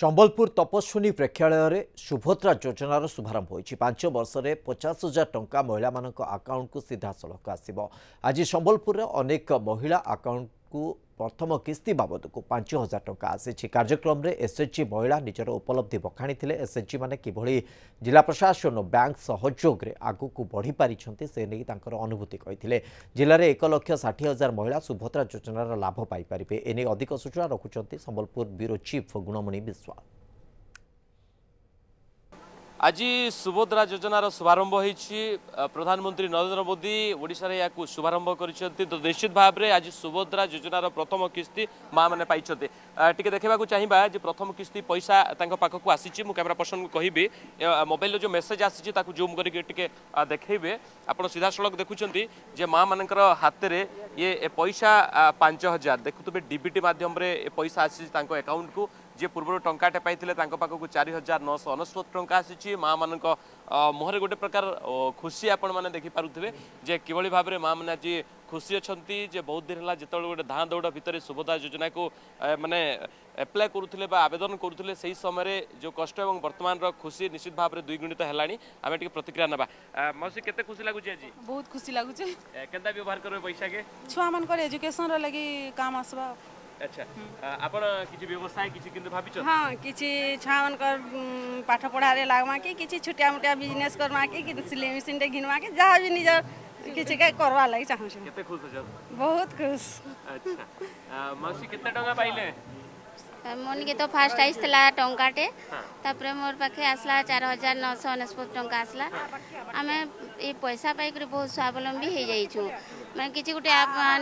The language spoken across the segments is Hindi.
संबलपुर तपस्विनी प्रेक्षालय में सुभद्रा योजनार शुभारंभ होई। 5 वर्ष में 50,000 टंका महिला आकाउंट को सीधा सड़क आसव। आज संबलपुर अनेक महिला आकाउंट को प्रथम किस्ती बाबद को 5,000 टंका आसी। कार्यक्रम में एसएचजी महिला निजर उपलब्धि बखाणी थे। एसएचजी मैंने किभली जिला प्रशासन बैंक सहयोग में आगक बढ़ी पारिछंती से नहीं तांकर अनुभूति कही। जिले में 1,60,000 महिला सुभद्रा योजनार लाभ पाइपारे। एने अधिक सूचना रखुंट संबलपुर ब्यूरो चीफ गुणमणि विश्वास। आज सुभद्रा योजनार शुभारंभ होती। प्रधानमंत्री नरेंद्र मोदी ओडिशारे या शुभारंभ कर निश्चित भाव में आज सुभद्रा योजनार प्रथम किस्ती माँ मैंने पाई। टी देखा चाहिए आज प्रथम किस्ती पैसा पाखक आसी। कैमरा पर्सन को कहि मोबाइल जो मेसेज आसी जूम करके देखे आप सीधा सड़क देखुं माँ मान हाथ में ये पैसा 5,000 देखुए डीबीटी मध्यम पैसा आसी अकाउंट को। जे पूर्व टंकाटे पाइले पाखक 4,969 टंका आसी। माँ मान मुहर गोटे प्रकार खुशी आपण मैंने देखिपे जे किभली भाव में माँ मैंने आज खुशी अच्छा। जे बहुत दिन है जिते गोटे धाँ दौड़ भितर सुभद्रा योजना को मैंने एप्लाय करुले आवेदन करुले से ही समय जो कष्ट और बर्तमान खुशी निश्चित भाव में द्विगुणित है। आम टे प्रतिक्रिया ना मौसी के खुशी लगुच आज बहुत खुशी लगुच के व्यवहार करेंगे पैसा के छुआ मान एजुकेशन लगी काम आसवा। अच्छा आपण किछि व्यवसाय किछि किंतु भाबी छ हां किछि छावन कर पाठ पढ़ा रे लागवा के किछि छोटिया मोटिया बिजनेस करवा के कि सिलाई मशीन रे घिनवा के जहा भी निज किछि के करवा लागि चाहू छी। केते खुश हो बहुत खुश। अच्छा मासी कितना टंका पाइले मन के तो फास्ट आइसला टंकाटे तापरे मोर पाखे आसला 4,969 टंका आसला। हमें ए पैसा पाई कर बहुत स्वावलंबी हे जाई छु। मैं किछि गुटे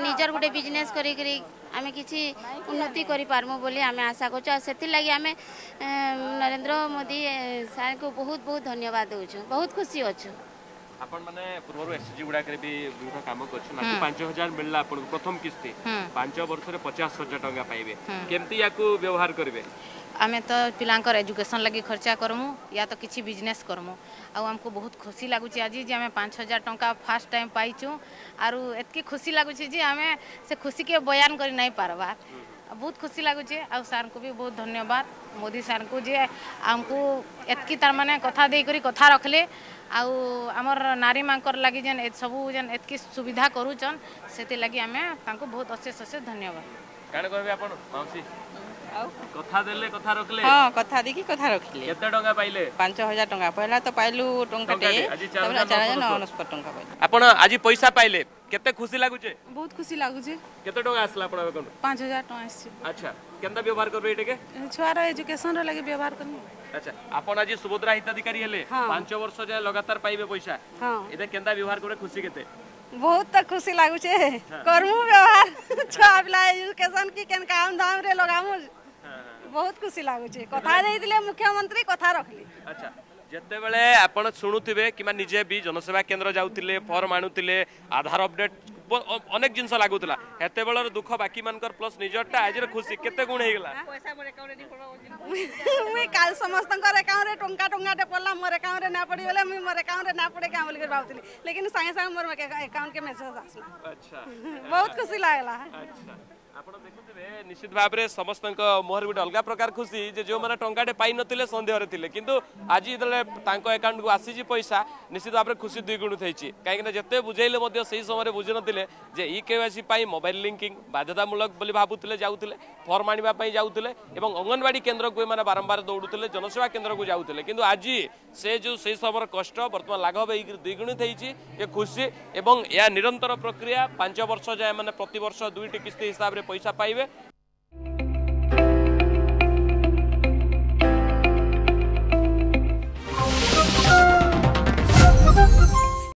निजर गुटे बिजनेस करी करी आमे किसी उन्नति बोली आमे आशा करें। आमे नरेंद्र मोदी सर को बहुत बहुत धन्यवाद दूँ। बहुत खुशी अच्छे आपण माने पूर्व एसएचजी गुडा करे भी विभिन्न काम करछ ना। 5,000 मिलला आपण प्रथम किस्ती 5 वर्ष रे 50,000 टका पाइबे। केमती याकू व्यवहार करबे आमे तो पिलांकर एजुकेशन लगी खर्चा करमु या तो किछि बिजनेस करमु। आ हमको बहुत खुशी लागु छी आज जे हमें 5,000 टका फर्स्ट टाइम पाइछु। आरो एतकी खुशी लागु छी जे हमें से खुशी के बयान करि नहीं पारबा। बहुत खुशी लगुच आ सर को भी बहुत धन्यवाद मोदी सर को जे आमको एतकी तार माने कथा देई करी कथा रखले। आउ आमर नारी मानकर लगी जेन सबू जेन एतकी सुविधा करूचन सेते लगी आमे तांको बहुत अशेष अशेष धन्यवाद। काण कहबे आपण मावसी आ कथा देले कथा रखले। हां कथा देखि कथा रखले। केते टंका पाइले 5,000 टंका पहिला तो पाइलु टंकाटे आज 4,969 टंका पाइले। आपण आज पैसा पाइले केते खुशी लागुचे बहुत खुशी लागुचे। केते टंका आसला आपण अकाउंट 5,000 टंका आसी। अच्छा केंदा व्यवहार करबे एटेके छुआर एजुकेशन रे लगे व्यवहार करनी। अच्छा आपण आज सुभद्रा हिताधिकारी हेले 5 वर्ष जे लगातार पाइबे पैसा एते केंदा व्यवहार करे खुशी केते बहुत तो खुशी लागुचे करमु व्यवहार छुआ बिला एजुकेशन की केन काम धाम रे लगामु बहुत खुशी लागुचे। कथा देइदिले मुख्यमंत्री कथा रखली। अच्छा जिते बेले आपण सुनुथिबे कि निजे भी जनसेवा केंद्र जाउथिले फॉर्म आनुथिले आधार अपडेट अनेक जिनस लागुतला हेते बेलर दुख बाकी मानकर प्लस निजटा आज रे खुशी केते गुण हे गेला। पैसा मोर अकाउंट रे मुई काल समस्तनकर अकाउंट रे टंका टे पल्ला मोर अकाउंट रे ना पड़ी बेले मुई मोर अकाउंट रे ना पड़े काम लेकर बाउतली लेकिन संगे संगे मोर अकाउंट के मैसेज आसला। अच्छा बहुत खुशी लागला। अच्छा आपण देखुथिबे निश्चित भाव में समस्तनक मोहर गुटे अलग प्रकार खुशी जे जो माने टंकाटे पाई नथिले संदेह रे थिले किंतु आज जले तांको अकाउंट को आसी जी पैसा निश्चित भाव में खुशी द्विगुणित होईची। काहेकि जते बुझाइले मध्य सही समय बुझ नथिले जे ई केवासी पाई मोबाइल लिंकिंग बाध्यतामूलक बोली भाबुथिले जाउथिले फॉर्म आनिबा पाई जाउथिले एवं अंगनवाड़ी केंद्र को माने बारंबार दौडुथिले जनसेवा केंद्र को जाउथिले किंतु आज से जो सही समय कष्ट वर्तमान लाघव हे द्विगुणित होईची। ये खुशी एवं या निरंतर प्रक्रिया 5 वर्ष जाय माने प्रति वर्ष 2टी किस्ती हिसाब रे पैसा पाइबे।